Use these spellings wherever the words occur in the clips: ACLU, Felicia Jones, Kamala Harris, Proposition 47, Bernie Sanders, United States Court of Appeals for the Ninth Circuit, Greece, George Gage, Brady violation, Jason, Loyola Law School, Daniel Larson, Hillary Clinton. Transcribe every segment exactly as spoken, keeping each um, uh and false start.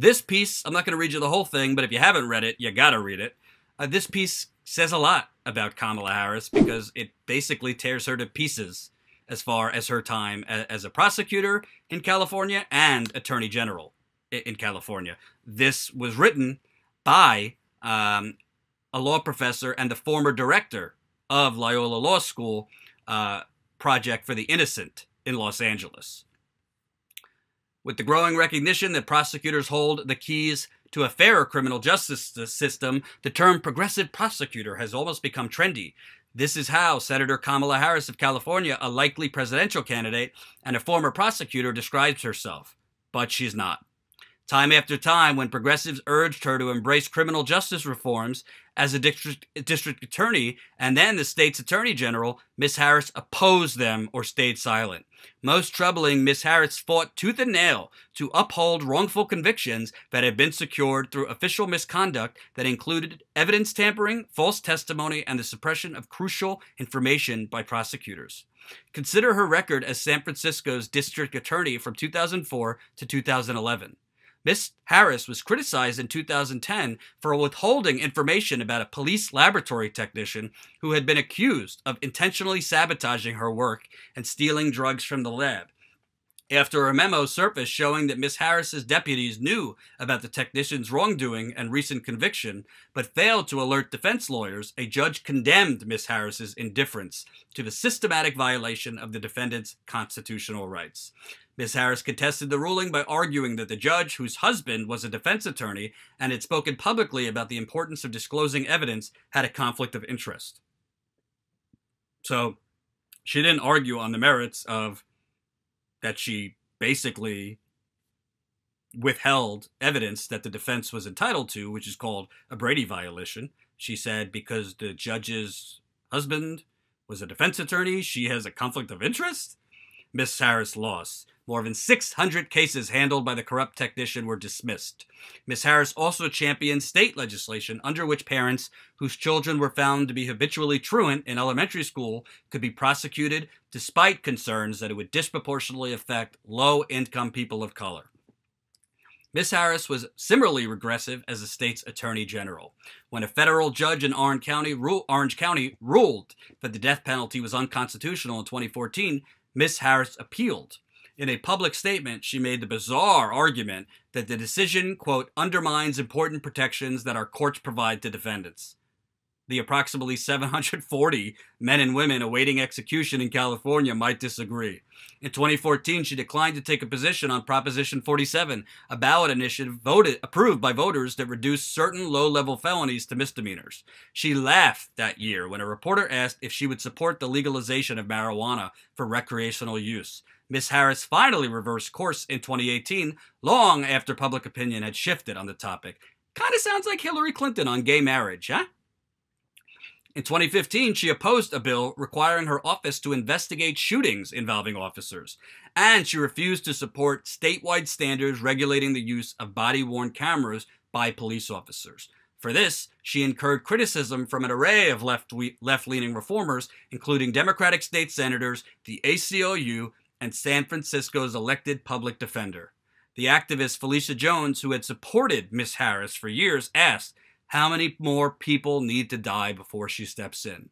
This piece, I'm not going to read you the whole thing, but if you haven't read it, you got to read it. Uh, this piece says a lot about Kamala Harris because it basically tears her to pieces as far as her time as a prosecutor in California and attorney general in California. This was written by um, a law professor and the former director of Loyola Law School, uh, Project for the Innocent in Los Angeles. With the growing recognition that prosecutors hold the keys to a fairer criminal justice system, the term progressive prosecutor has almost become trendy. This is how Senator Kamala Harris of California, a likely presidential candidate and a former prosecutor, describes herself. But she's not. Time after time, when progressives urged her to embrace criminal justice reforms as a district, district attorney and then the state's attorney general, Miz Harris opposed them or stayed silent. Most troubling, Miz Harris fought tooth and nail to uphold wrongful convictions that had been secured through official misconduct that included evidence tampering, false testimony, and the suppression of crucial information by prosecutors. Consider her record as San Francisco's district attorney from two thousand four to two thousand eleven. Miz Harris was criticized in two thousand ten for withholding information about a police laboratory technician who had been accused of intentionally sabotaging her work and stealing drugs from the lab. After a memo surfaced showing that Miz Harris's deputies knew about the technician's wrongdoing and recent conviction, but failed to alert defense lawyers, a judge condemned Miz Harris's indifference to the systematic violation of the defendant's constitutional rights. Miz Harris contested the ruling by arguing that the judge, whose husband was a defense attorney and had spoken publicly about the importance of disclosing evidence, had a conflict of interest. So she didn't argue on the merits of that she basically withheld evidence that the defense was entitled to, which is called a Brady violation. She said because the judge's husband was a defense attorney, she has a conflict of interest? Miz Harris lost. More than six hundred cases handled by the corrupt technician were dismissed. Miz Harris also championed state legislation under which parents whose children were found to be habitually truant in elementary school could be prosecuted despite concerns that it would disproportionately affect low-income people of color. Miz Harris was similarly regressive as the state's attorney general. When a federal judge in Orange County, ru- Orange County ruled that the death penalty was unconstitutional in twenty fourteen, Miz Harris appealed. In a public statement, she made the bizarre argument that the decision, quote, undermines important protections that our courts provide to defendants. The approximately seven hundred forty men and women awaiting execution in California might disagree. In twenty fourteen, she declined to take a position on Proposition forty-seven, a ballot initiative voted, approved by voters that reduced certain low-level felonies to misdemeanors. She laughed that year when a reporter asked if she would support the legalization of marijuana for recreational use. Miz Harris finally reversed course in twenty eighteen, long after public opinion had shifted on the topic. Kind of sounds like Hillary Clinton on gay marriage, huh? In twenty fifteen, she opposed a bill requiring her office to investigate shootings involving officers, and she refused to support statewide standards regulating the use of body-worn cameras by police officers. For this, she incurred criticism from an array of left left-leaning reformers, including Democratic state senators, the A C L U, and San Francisco's elected public defender. The activist Felicia Jones, who had supported Miz Harris for years, asked, "How many more people need to die before she steps in?"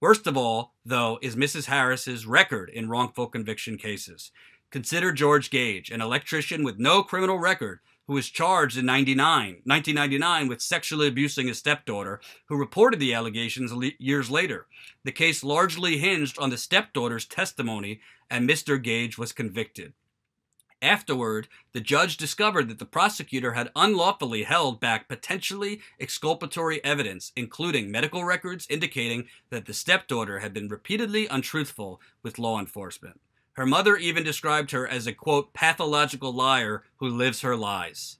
Worst of all, though, is Missus Harris's record in wrongful conviction cases. Consider George Gage, an electrician with no criminal record, who was charged in nineteen ninety-nine with sexually abusing his stepdaughter, who reported the allegations years later. The case largely hinged on the stepdaughter's testimony, and Mister Gage was convicted. Afterward, the judge discovered that the prosecutor had unlawfully held back potentially exculpatory evidence, including medical records indicating that the stepdaughter had been repeatedly untruthful with law enforcement. Her mother even described her as a, quote, pathological liar who lives her lies.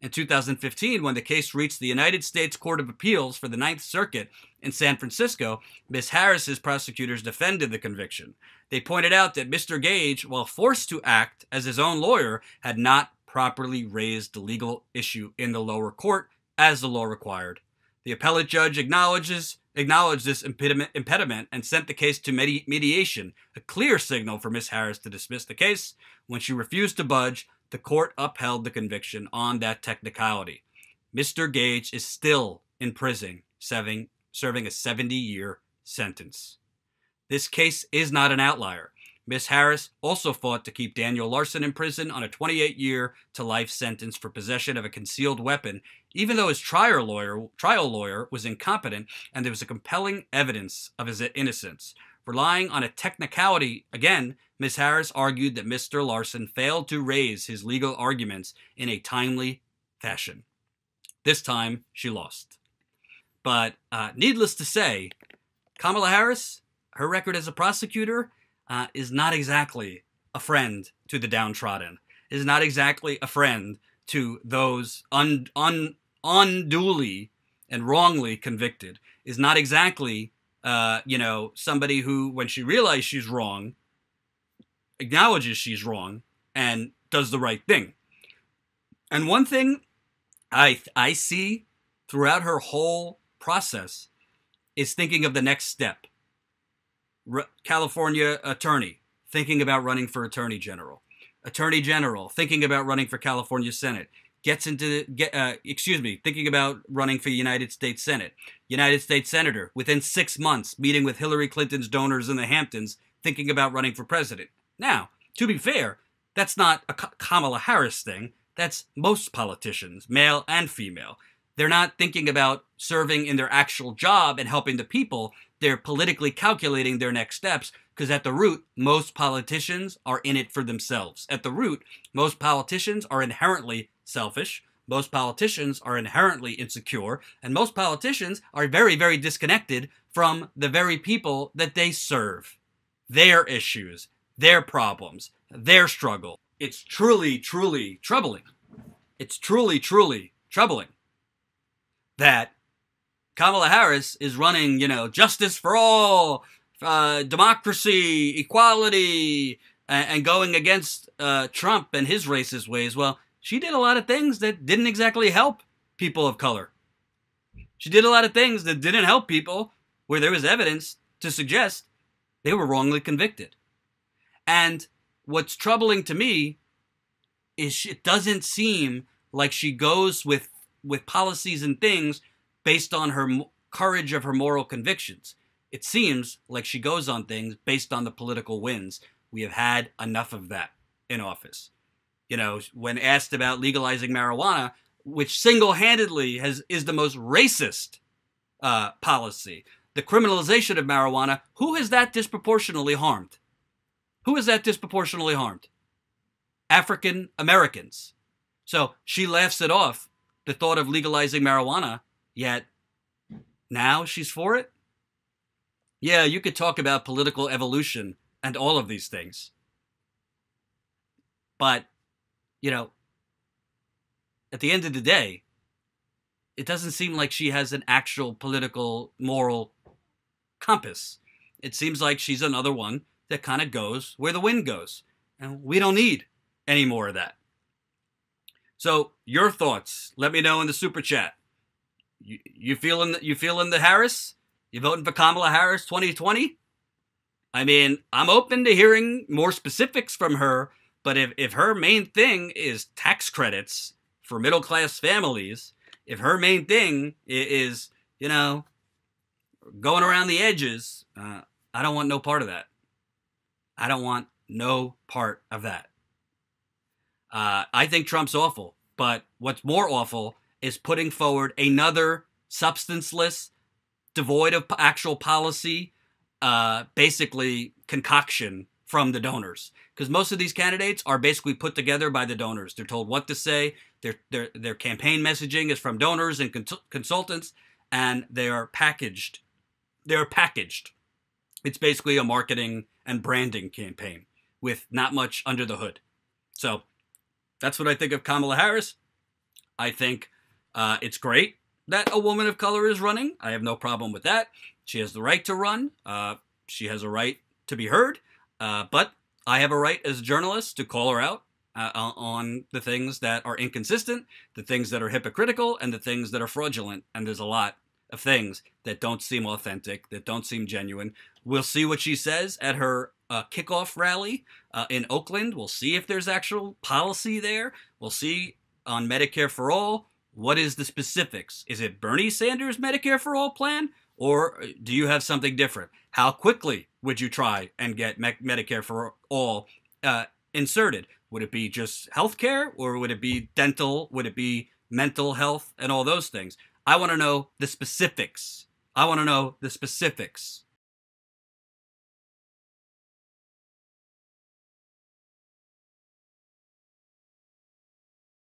In two thousand fifteen, when the case reached the United States Court of Appeals for the Ninth Circuit in San Francisco, Miz Harris's prosecutors defended the conviction. They pointed out that Mister Gage, while forced to act as his own lawyer, had not properly raised the legal issue in the lower court as the law required. The appellate judge acknowledges, acknowledged this impediment, impediment and sent the case to medi mediation, a clear signal for Miz Harris to dismiss the case. When she refused to budge, the court upheld the conviction on that technicality. Mister Gage is still in prison, serving, serving a seventy-year sentence. This case is not an outlier. Miz Harris also fought to keep Daniel Larson in prison on a twenty-eight year to life sentence for possession of a concealed weapon, even though his trial lawyer, trial lawyer was incompetent and there was a compelling evidence of his innocence. Relying on a technicality, again, Miz Harris argued that Mister Larson failed to raise his legal arguments in a timely fashion. This time, she lost. But uh, needless to say, Kamala Harris, her record as a prosecutor, Uh, is not exactly a friend to the downtrodden, is not exactly a friend to those un, un, unduly and wrongly convicted, is not exactly, uh, you know, somebody who, when she realizes she's wrong, acknowledges she's wrong and does the right thing. And one thing I, I see throughout her whole process is thinking of the next step. California attorney thinking about running for attorney general, attorney general thinking about running for California Senate, gets into get uh, excuse me thinking about running for United States Senate, United States senator within six months meeting with Hillary Clinton's donors in the Hamptons, thinking about running for president. Now, to be fair, that's not a Kamala Harris thing. That's most politicians, male and female. They're not thinking about serving in their actual job and helping the people. They're politically calculating their next steps because at the root, most politicians are in it for themselves. At the root, most politicians are inherently selfish. Most politicians are inherently insecure. And most politicians are very, very disconnected from the very people that they serve. Their issues, their problems, their struggle. It's truly, truly troubling. It's truly, truly troubling that Kamala Harris is running, you know, justice for all, uh, democracy, equality, and, and going against uh, Trump and his racist ways. Well, she did a lot of things that didn't exactly help people of color. She did a lot of things that didn't help people where there was evidence to suggest they were wrongly convicted. And what's troubling to me is she, it doesn't seem like she goes with with policies and things based on her courage of her moral convictions. It seems like she goes on things based on the political wins. We have had enough of that in office. You know, when asked about legalizing marijuana, which single-handedly has is the most racist uh, policy, the criminalization of marijuana, who has that disproportionately harmed? Who has that disproportionately harmed? African Americans. So she laughs it off, the thought of legalizing marijuana, yet now she's for it? Yeah, you could talk about political evolution and all of these things. But, you know, at the end of the day, it doesn't seem like she has an actual political, moral compass. It seems like she's another one that kind of goes where the wind goes. And we don't need any more of that. So your thoughts? Let me know in the super chat. You, you feeling you feeling the Harris? You voting for Kamala Harris twenty twenty? I mean, I'm open to hearing more specifics from her. But if if her main thing is tax credits for middle class families, if her main thing is, you know, going around the edges, uh, I don't want no part of that. I don't want no part of that. Uh, I think Trump's awful, but what's more awful is putting forward another substanceless, devoid of actual policy, uh, basically concoction from the donors. Because most of these candidates are basically put together by the donors. They're told what to say. Their their their campaign messaging is from donors and cons consultants, and they are packaged. They are packaged. It's basically a marketing and branding campaign with not much under the hood. So that's what I think of Kamala Harris. I think uh, it's great that a woman of color is running. I have no problem with that. She has the right to run. Uh, she has a right to be heard. Uh, but I have a right as a journalist to call her out uh, on the things that are inconsistent, the things that are hypocritical, and the things that are fraudulent. And there's a lot of things that don't seem authentic, that don't seem genuine. We'll see what she says at her uh, kickoff rally uh, in Oakland. We'll see if there's actual policy there. We'll see on Medicare for All, what is the specifics? Is it Bernie Sanders' Medicare for All plan? Or do you have something different? How quickly would you try and get me Medicare for All uh, inserted? Would it be just healthcare, or would it be dental? Would it be mental health and all those things? I want to know the specifics. I want to know the specifics.